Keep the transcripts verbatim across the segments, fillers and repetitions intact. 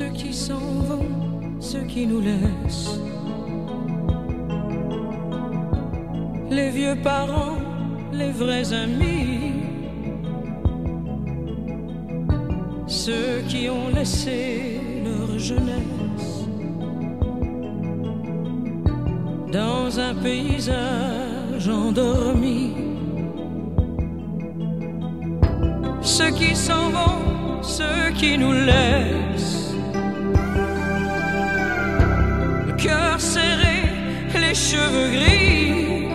ceux qui s'en vont, ceux qui nous laissent. Les vieux parents, les vrais amis, ceux qui ont laissé leur jeunesse dans un paysage endormi. Ceux qui s'en vont, ceux qui nous laissent, le cœur serré, les cheveux gris,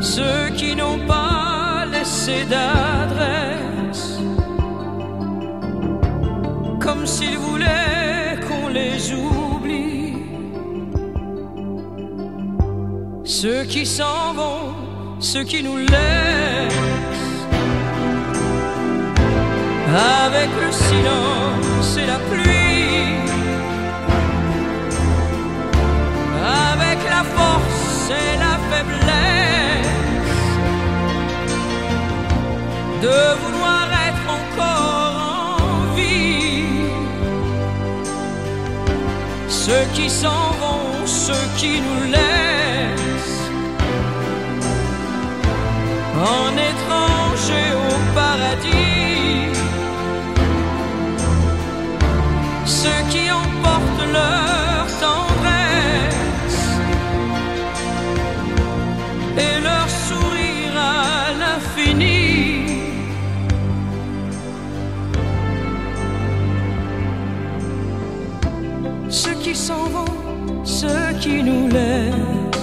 ceux qui n'ont pas laissé d'adresse, comme s'ils voulaient qu'on les oublie. Ceux qui s'en vont, ceux qui nous laissent, avec le silence et la pluie, avec la force et la faiblesse de vouloir être encore en vie. Ceux qui s'en vont, ceux qui nous laissent, en étranger au paradis, ceux qui emportent leur tendresse et leur sourire à l'infini. Ceux qui s'en vont, ceux qui nous laissent,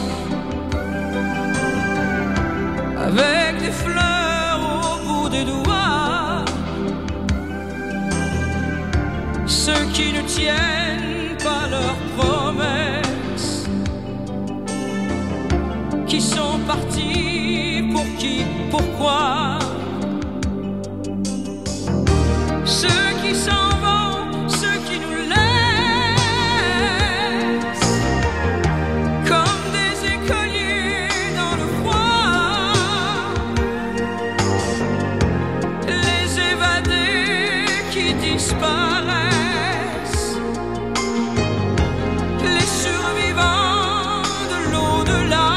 avec des fleurs au bout des doigts, ceux qui ne tiennent pas leurs promesses, qui sont partis pour qui, pourquoi. Ceux qui s'en vont, ceux qui nous laissent, comme des écoliers disparaissent, les survivants de l'au-delà.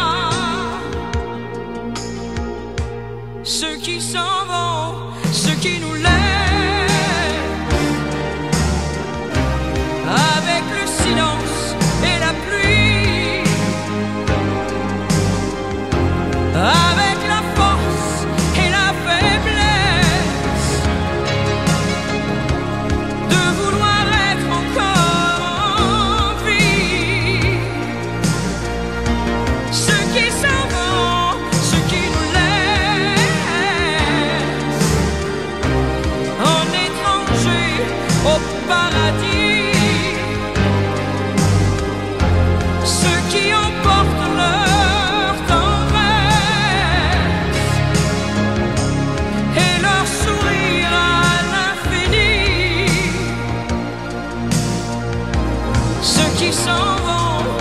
Ceux qui s'en vont, ceux qui nous laissent, avec le silence et la pluie, avec la force et la faiblesse, ceux qui s'en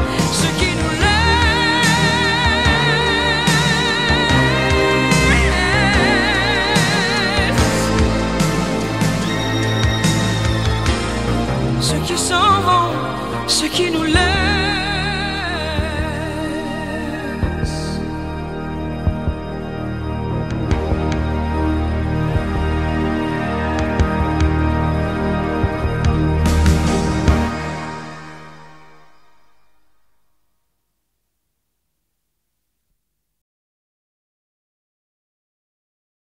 vont, ceux qui nous laissent, ceux qui s'en vont, ceux qui nous laissent.